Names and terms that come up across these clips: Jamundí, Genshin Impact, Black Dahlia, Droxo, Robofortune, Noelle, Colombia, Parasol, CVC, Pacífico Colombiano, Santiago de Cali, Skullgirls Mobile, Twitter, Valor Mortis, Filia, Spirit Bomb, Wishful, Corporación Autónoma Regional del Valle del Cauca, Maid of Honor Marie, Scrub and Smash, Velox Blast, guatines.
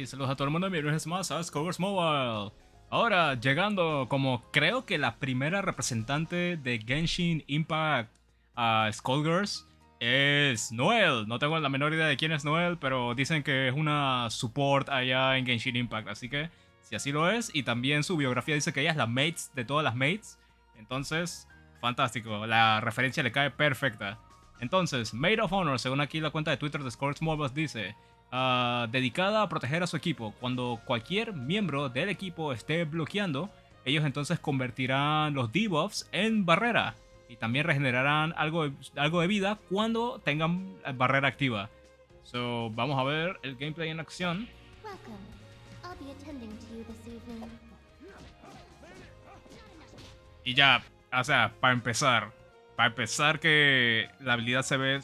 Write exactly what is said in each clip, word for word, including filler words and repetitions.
Hey, saludos a todo el mundo, bienvenidos más a Skullgirls Mobile. Ahora, llegando como creo que la primera representante de Genshin Impact a Skullgirls es Noel. No tengo la menor idea de quién es Noel, pero dicen que es una support allá en Genshin Impact, así que si así lo es, y también su biografía dice que ella es la mates de todas las mates, entonces fantástico, la referencia le cae perfecta. Entonces, Maid of Honor, según aquí la cuenta de Twitter de Skullgirls Mobile, dice Uh, dedicada a proteger a su equipo. Cuando cualquier miembro del equipo esté bloqueando, ellos entonces convertirán los debuffs en barrera y también regenerarán algo de, algo de vida cuando tengan barrera activa. So, vamos a ver el gameplay en acción. Y ya, o sea, para empezar, para empezar que la habilidad se ve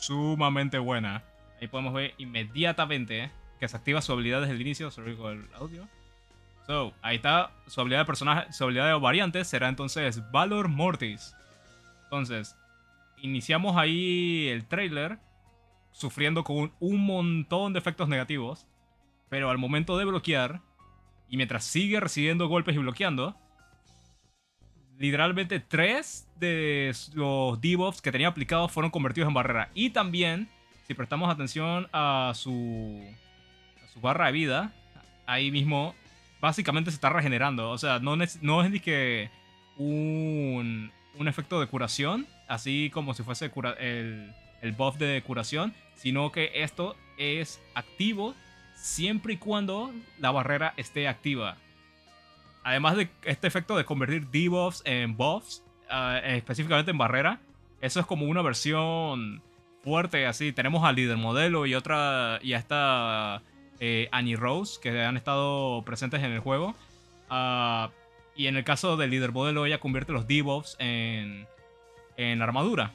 sumamente buena. Ahí podemos ver inmediatamente que se activa su habilidad desde el inicio. Sorry por el audio. So, ahí está su habilidad de personaje, su habilidad de variante será entonces Valor Mortis. Entonces, iniciamos ahí el trailer sufriendo con un montón de efectos negativos. Pero al momento de bloquear, y mientras sigue recibiendo golpes y bloqueando, literalmente tres de los debuffs que tenía aplicados fueron convertidos en barrera. Y también, si prestamos atención a su, a su barra de vida, ahí mismo básicamente se está regenerando. O sea, no, no es ni que un, un efecto de curación, así como si fuese cura, el, el buff de curación, sino que esto es activo siempre y cuando la barrera esté activa. Además de este efecto de convertir debuffs en buffs, uh, específicamente en barrera, eso es como una versión fuerte, así. Tenemos a Líder Modelo y otra, y a esta eh, Annie Rose, que han estado presentes en el juego. Uh, y en el caso del Líder Modelo, ella convierte los debuffs en, en armadura.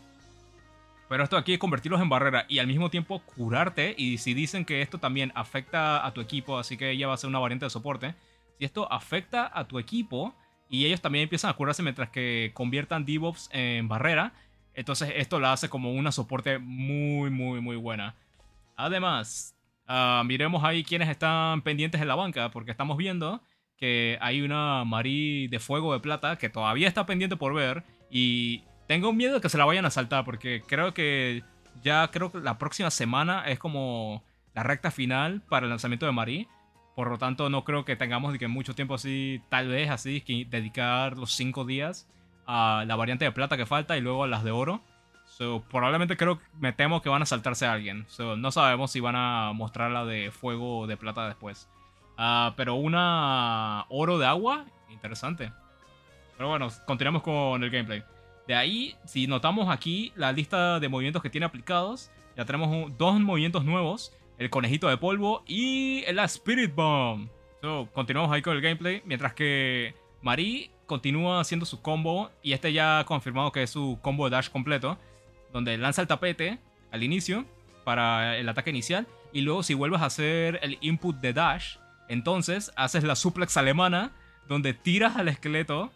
Pero esto aquí es convertirlos en barrera y al mismo tiempo curarte. Y si dicen que esto también afecta a tu equipo, así que ella va a ser una variante de soporte. Si esto afecta a tu equipo y ellos también empiezan a curarse mientras que conviertan debuffs en barrera, entonces esto la hace como una soporte muy, muy, muy buena. Además, uh, miremos ahí quienes están pendientes en la banca, porque estamos viendo que hay una Marie de Fuego de Plata que todavía está pendiente por ver. Y tengo miedo de que se la vayan a saltar, porque creo que ya creo que la próxima semana es como la recta final para el lanzamiento de Marie. Por lo tanto, no creo que tengamos que mucho tiempo así, tal vez así, que dedicar los cinco días a la variante de plata que falta y luego a las de oro. So, probablemente creo que me temo que van a saltarse a alguien. So, no sabemos si van a mostrar la de fuego o de plata después. Uh, pero una oro de agua, interesante. Pero bueno, continuamos con el gameplay. De ahí, si notamos aquí la lista de movimientos que tiene aplicados, ya tenemos un, dos movimientos nuevos: el conejito de polvo y la Spirit Bomb. So, continuamos ahí con el gameplay mientras que Marie continúa haciendo su combo, y este ya ha confirmado que es su combo de dash completo, donde lanza el tapete al inicio para el ataque inicial, y luego si vuelves a hacer el input de dash, entonces haces la suplex alemana, donde tiras al esqueleto,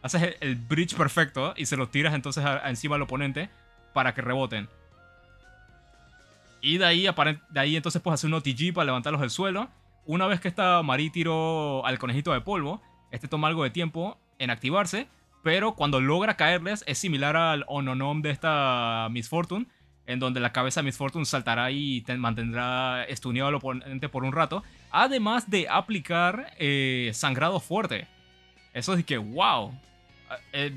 haces el, el bridge perfecto y se lo tiras entonces a, a encima al oponente para que reboten. Y de ahí, de ahí entonces pues hace un O T G para levantarlos del suelo. Una vez que esta Marie tiró al conejito de polvo, este toma algo de tiempo en activarse, pero cuando logra caerles es similar al Ononom de esta Miss Fortune, en donde la cabeza de Miss Fortune saltará y te mantendrá estuneado al oponente por un rato, además de aplicar eh, sangrado fuerte. Eso es que, wow,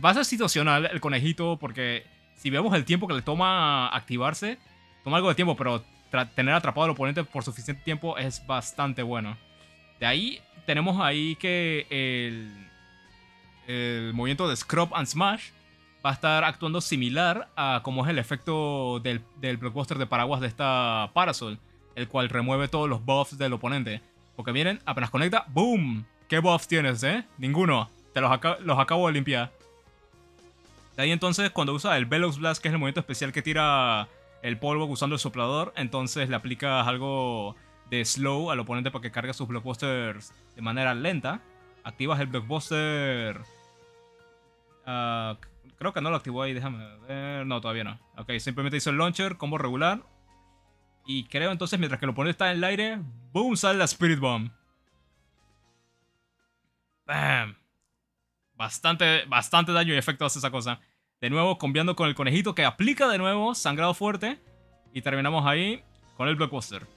va a ser situacional el conejito, porque si vemos el tiempo que le toma activarse, toma algo de tiempo, pero tener atrapado al oponente por suficiente tiempo es bastante bueno. De ahí tenemos ahí que el, el movimiento de Scrub and Smash va a estar actuando similar a como es el efecto del, del blockbuster de paraguas de esta Parasol, el cual remueve todos los buffs del oponente. Porque miren, apenas conecta, ¡boom! ¿Qué buffs tienes, eh? Ninguno. Te los, aca los acabo de limpiar. De ahí entonces, cuando usa el Velox Blast, que es el movimiento especial que tira el polvo usando el soplador, entonces le aplicas algo de slow al oponente para que cargue sus blockbusters de manera lenta. Activas el blockbuster. Uh, creo que no lo activó ahí, déjame ver. No, todavía no. Ok, simplemente hizo el launcher, combo regular. Y creo entonces, mientras que el oponente está en el aire, Boom, sale la Spirit Bomb. Bam. Bastante, bastante daño y efecto hace esa cosa. De nuevo, cambiando con el conejito que aplica de nuevo sangrado fuerte. Y terminamos ahí con el Blockbuster.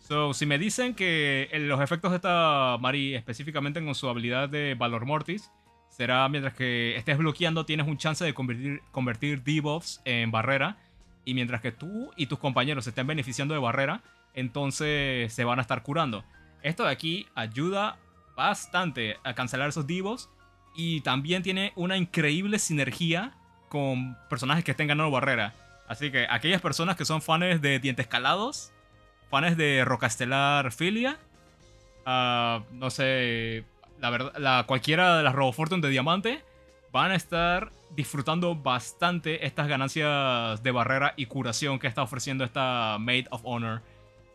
So, si me dicen que los efectos de esta Marie, específicamente con su habilidad de Valor Mortis, será mientras que estés bloqueando tienes un chance de convertir, convertir debuffs en barrera. Y mientras que tú y tus compañeros se estén beneficiando de barrera, entonces se van a estar curando. Esto de aquí ayuda bastante a cancelar esos debuffs. Y también tiene una increíble sinergia con personajes que estén ganando barrera. Así que aquellas personas que son fans de Dientes Calados, fans de Roca Estelar Filia, uh, no sé, la verdad, la, cualquiera de las Robofortune de Diamante, van a estar disfrutando bastante estas ganancias de barrera y curación que está ofreciendo esta Maid of Honor.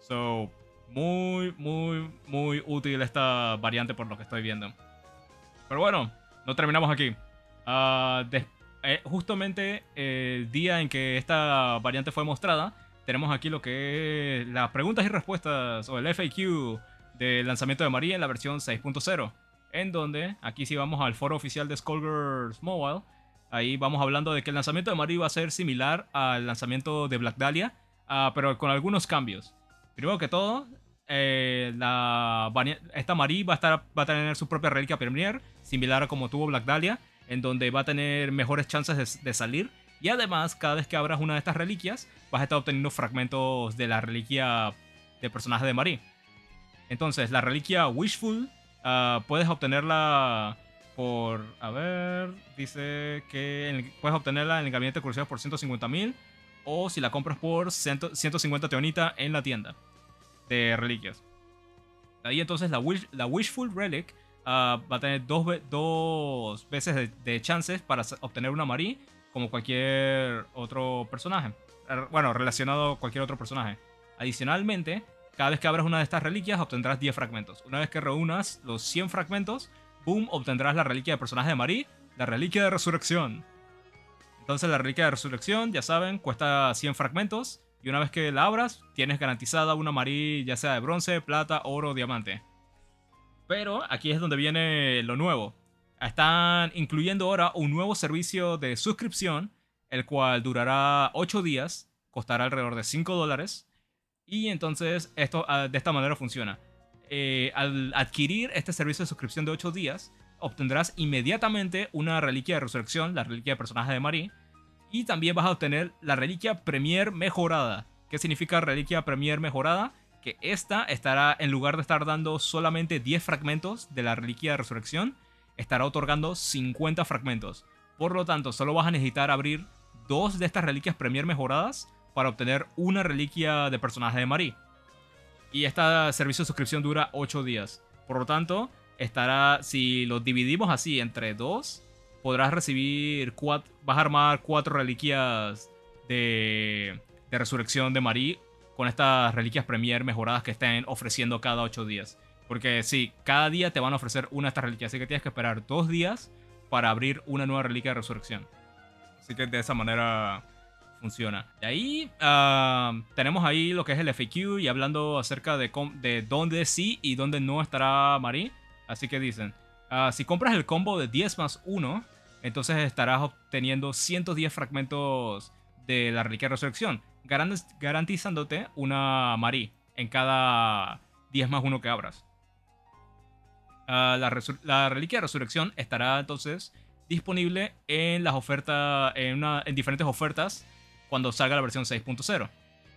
So, muy, muy, muy útil esta variante por lo que estoy viendo. Pero bueno, no terminamos aquí. Uh, después... Eh, justamente el día en que esta variante fue mostrada, tenemos aquí lo que es las preguntas y respuestas o el F A Q del lanzamiento de Marie en la versión seis punto cero, en donde aquí sí vamos al foro oficial de Skullgirls Mobile. Ahí vamos hablando de que el lanzamiento de Marie va a ser similar al lanzamiento de Black Dahlia, uh, pero con algunos cambios. Primero que todo, eh, la, esta Marie va a, estar, va a tener su propia reliquia premier, similar a como tuvo Black Dahlia, en donde va a tener mejores chances de, de salir. Y además, cada vez que abras una de estas reliquias, vas a estar obteniendo fragmentos de la reliquia del personaje de Marie. Entonces, la reliquia Wishful, uh, puedes obtenerla por... A ver... Dice que en, puedes obtenerla en el gabinete de curiosidades por ciento cincuenta mil. O si la compras por ciento cincuenta teonita en la tienda de reliquias. Ahí entonces, la, wish, la Wishful Relic... Uh, va a tener dos, dos veces de, de chances para obtener una Marie, como cualquier otro personaje. Bueno, relacionado a cualquier otro personaje. Adicionalmente, cada vez que abras una de estas reliquias obtendrás diez fragmentos. Una vez que reúnas los cien fragmentos, boom, obtendrás la reliquia de personaje de Marie, la reliquia de resurrección. Entonces la reliquia de resurrección, ya saben, cuesta cien fragmentos. Y una vez que la abras, tienes garantizada una Marie, ya sea de bronce, plata, oro o diamante. Pero aquí es donde viene lo nuevo. Están incluyendo ahora un nuevo servicio de suscripción, el cual durará ocho días, costará alrededor de cinco dólares. Y entonces esto de esta manera funciona. Eh, al adquirir este servicio de suscripción de ocho días, obtendrás inmediatamente una reliquia de resurrección, la reliquia de personaje de Marie. Y también vas a obtener la reliquia premier mejorada. ¿Qué significa reliquia premier mejorada? Que esta estará, en lugar de estar dando solamente diez fragmentos de la reliquia de resurrección, estará otorgando cincuenta fragmentos. Por lo tanto, solo vas a necesitar abrir dos de estas reliquias premier mejoradas para obtener una reliquia de personaje de Marie. Y este servicio de suscripción dura ocho días. Por lo tanto, estará, si lo dividimos así entre dos, podrás recibir cuatro, vas a armar cuatro reliquias de, de resurrección de Marie con estas reliquias premier mejoradas que estén ofreciendo cada ocho días. Porque sí, cada día te van a ofrecer una de estas reliquias. Así que tienes que esperar dos días para abrir una nueva reliquia de resurrección. Así que de esa manera funciona. De ahí uh, tenemos ahí lo que es el F A Q. Y hablando acerca de, de dónde sí y dónde no estará Marie. Así que dicen, uh, si compras el combo de diez más uno, entonces estarás obteniendo ciento diez fragmentos de la reliquia de resurrección, garantizándote una Marie en cada diez más uno que abras. Uh, la, la reliquia de resurrección estará entonces disponible en las ofertas, en, una, en diferentes ofertas cuando salga la versión seis punto cero.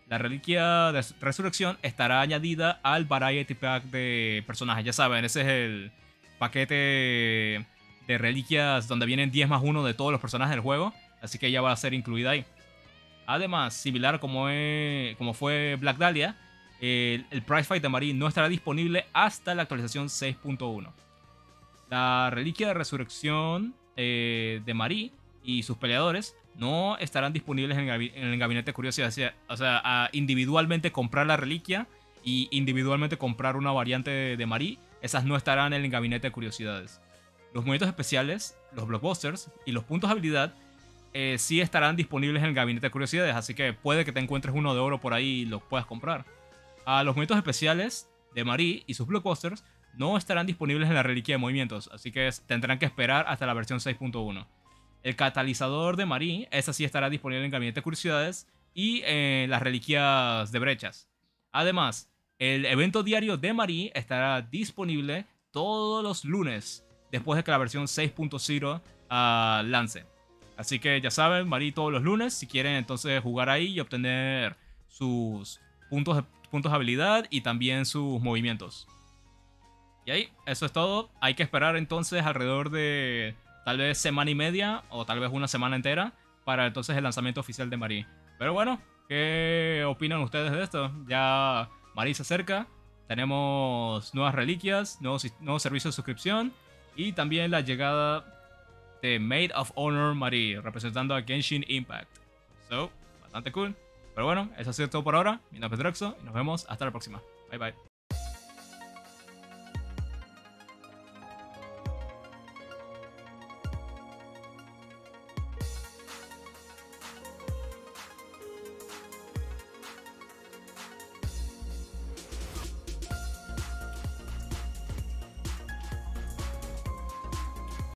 La reliquia de resurrección estará añadida al Variety Pack de personajes. Ya saben, ese es el paquete de reliquias donde vienen diez más uno de todos los personajes del juego. Así que ella va a ser incluida ahí. Además, similar como, es, como fue Black Dahlia, el, el Prize Fight de Marie no estará disponible hasta la actualización seis punto uno. La reliquia de resurrección eh, de Marie y sus peleadores no estarán disponibles en el, en el gabinete de curiosidades. O sea, a individualmente comprar la reliquia y individualmente comprar una variante de, de Marie, esas no estarán en el gabinete de curiosidades. Los movimientos especiales, los blockbusters y los puntos de habilidad Eh, sí estarán disponibles en el gabinete de curiosidades, así que puede que te encuentres uno de oro por ahí y los puedas comprar. uh, Ah, los movimientos especiales de Marie y sus blockbusters no estarán disponibles en la reliquia de movimientos, así que tendrán que esperar hasta la versión seis punto uno. El catalizador de Marie, esa sí estará disponible en Gabinete de Curiosidades y en las reliquias de brechas. Además, el evento diario de Marie estará disponible todos los lunes, después de que la versión seis punto cero uh, lance. Así que ya saben, Marie todos los lunes, si quieren entonces jugar ahí y obtener sus puntos, puntos de habilidad y también sus movimientos. Y ahí, eso es todo. Hay que esperar entonces alrededor de tal vez semana y media o tal vez una semana entera para entonces el lanzamiento oficial de Marie. Pero bueno, ¿qué opinan ustedes de esto? Ya Marie se acerca, tenemos nuevas reliquias, nuevos, nuevos servicios de suscripción y también la llegada de Maid of Honor Marie, representando a Genshin Impact. So, bastante cool. Pero bueno, eso ha sido todo por ahora. Mi nombre es Droxo y nos vemos hasta la próxima. Bye bye.